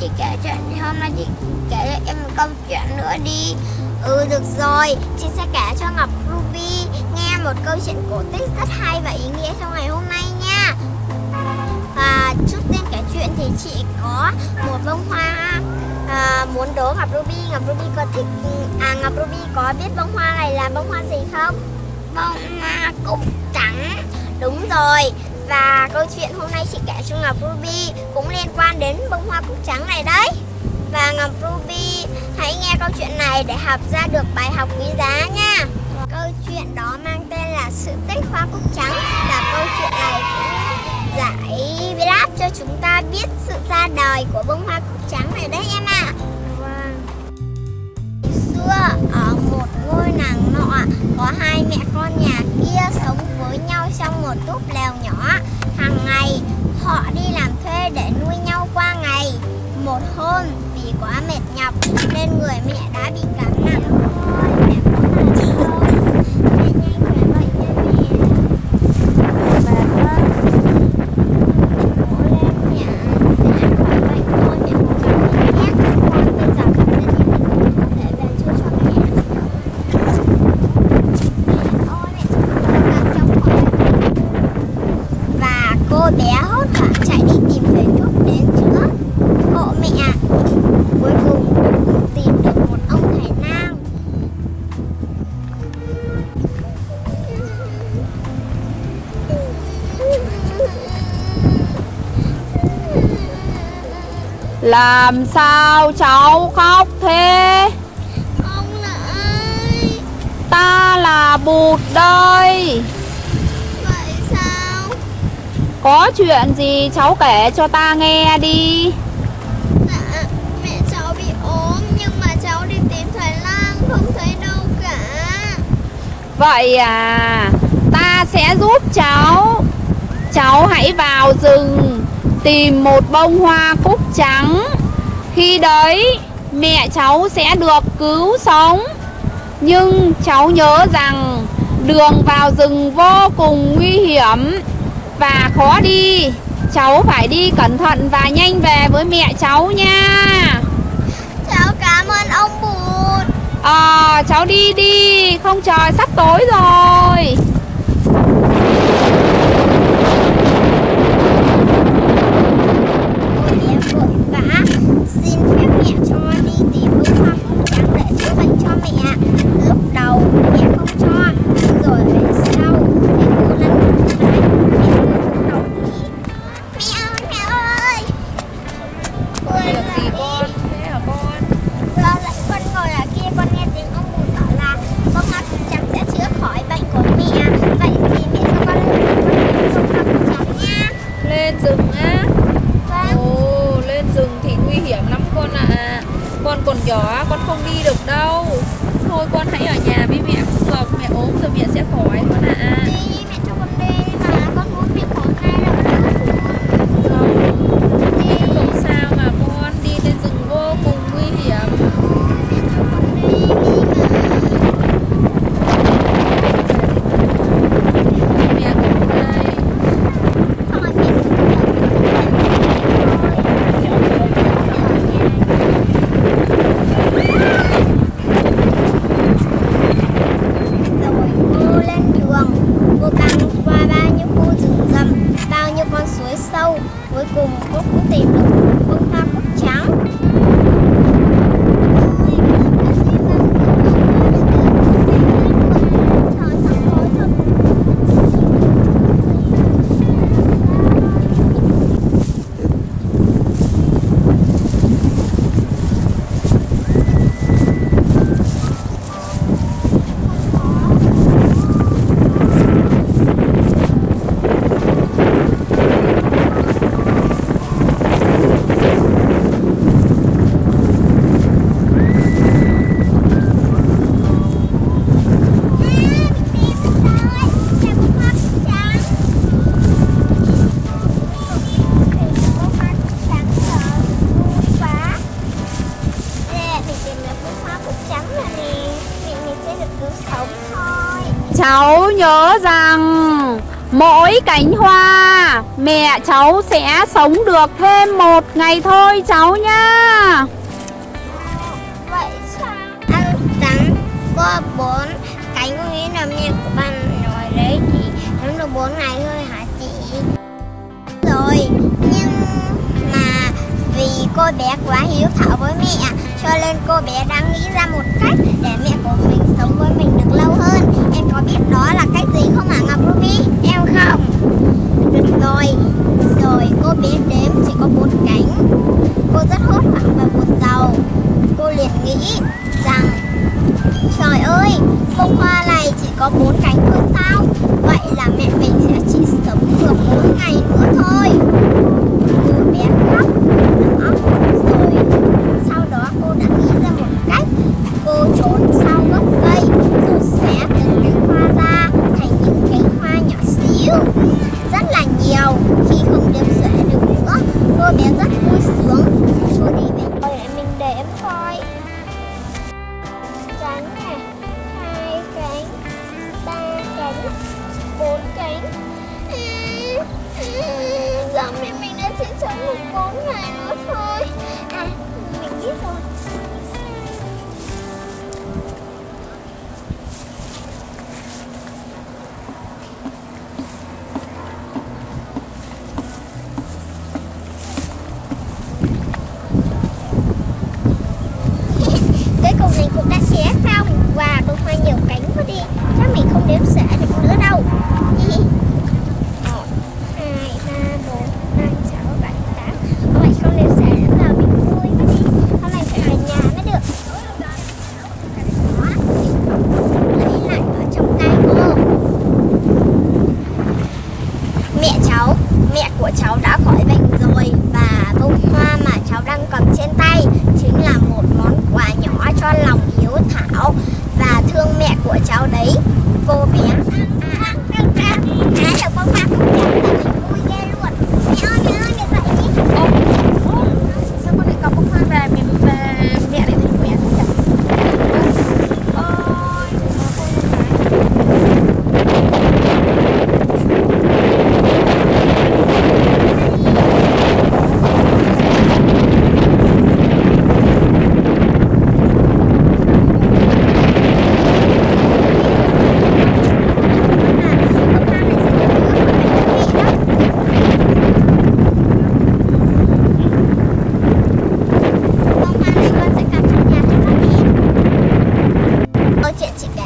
chị kể cho em, hôm nay chị kể cho em một câu chuyện nữa đi. Ừ được rồi, chị sẽ kể cho Ngọc Ruby nghe một câu chuyện cổ tích rất hay và ý nghĩa trong ngày hôm nay nha. Và trước tiên kể chuyện thì chị có một bông hoa muốn đố Ngọc Ruby. Ngọc Ruby có thích, Ngọc Ruby có biết bông hoa này là bông hoa gì không? Bông hoa cúc trắng. Đúng rồi. Và câu chuyện hôm nay chị kể cho Ngọc Ruby cũng liên quan đến bông hoa cúc trắng này đấy. Và Ngọc Ruby hãy nghe câu chuyện này để học ra được bài học quý giá nha. Câu chuyện đó mang tên là Sự tích hoa cúc trắng. Và câu chuyện này cũng giải đáp cho chúng ta biết sự ra đời của bông hoa cúc trắng này đấy em ạ. Xưa ở một ngôi nàng nọ có hai mẹ con nhà kia sống với nhau trong một túp lều nhỏ. Hàng ngày họ đi làm thuê để nuôi nhau qua ngày. Một hôm vì quá mệt nhọc nên người mẹ đã bị cảm nặng. Mẹ cũng là chị thôi. Mẹ nhanh về bệnh cho mẹ. Bà con cố lên mẹ sẽ khỏi bệnh thôi. Mẹ cố gắng mẹ nhé. Con bây giờ cảm thấy như mình cũng có thể về chơi cho mẹ. Mẹ ơi mẹ cố gắng chống khỏi. Và cô bé hốt hoảng chạy đi tìm thầy thuốc đến chữa hộ mẹ. Cuối cùng tìm được một ông thầy lang. Làm sao cháu khóc thế? Ông là ai? Ta là Bụt đây. Vậy sao? Có chuyện gì cháu kể cho ta nghe đi. Vậy à, ta sẽ giúp cháu. Cháu hãy vào rừng tìm một bông hoa cúc trắng. Khi đấy mẹ cháu sẽ được cứu sống. Nhưng cháu nhớ rằng đường vào rừng vô cùng nguy hiểm và khó đi. Cháu phải đi cẩn thận và nhanh về với mẹ cháu nha. Cháu cảm ơn ông Bụt. Cháu đi đi, không trời sắp tối rồi. Cô bé vội vã xin phép mẹ cho đi tìm bông hoa cúc trắng để chữa bệnh cho mẹ. Lúc đầu mẹ không cho, rồi về sau mẹ cứ lăn lộn mãi, mẹ không đồng ý. Mẹ ơi, mẹ ơi. Không được gì con, thế hả con? Giờ lại con ngồi ở kia, con nghe tiếng ông Bụt bảo là bông hoa cúc trắng sẽ chữa khỏi bệnh của mẹ. Vậy thì mẹ cho con lên rừng bông hoa cúc trắng nha. Lên rừng á? Vâng. Ồ, lên rừng thì nguy hiểm lắm con ạ. Con còn nhỏ, con không đi được đâu. Thôi con hãy ở nhà với mẹ cũng được. Mẹ ốm rồi mẹ sẽ khỏi con ạ. Đi, mẹ cho con đi mà con muốn bị khổ ngay rồi đó. Cháu nhớ rằng Mỗi cánh hoa mẹ cháu sẽ sống được thêm một ngày thôi cháu nhá. Vậy sao ăn trắng có 4 cánh, có nghĩa là mẹ của bạn nói đấy thì nó được 4 ngày thôi hả chị? Rồi, nhưng mà vì cô bé quá hiếu thảo với mẹ cho nên cô bé đang nghĩ ra một cách để mẹ của mình sống với mình được lâu hơn. Em có biết đó là cách gì không hả Ngọc Ruby? Em không. Được rồi cô bé đếm chỉ có 4 cánh. Cô rất hốt hoảng và buồn rầu. Cô liền nghĩ rằng trời ơi, bông hoa này chỉ có 4 cánh thôi sao? Vậy là mẹ mình sẽ chỉ sống được 4 ngày nữa thôi. Cô bé khóc rồi. Sau đó cô đã nghĩ ra một cách. Cô trốn sau gốc cây rồi xé từng cánh hoa ra thành những cánh hoa nhỏ xíu rất là nhiều. Khi không đếm xuể được nữa, cô bé rất vui sướng. Cô đi về rồi để mình đếm coi. Trắng này, 2 cánh, 3 cánh, 4 cánh. Giờ mình đã chỉ sống được 4 ngày nữa thôi. À, mình biết rồi. Chuyện chị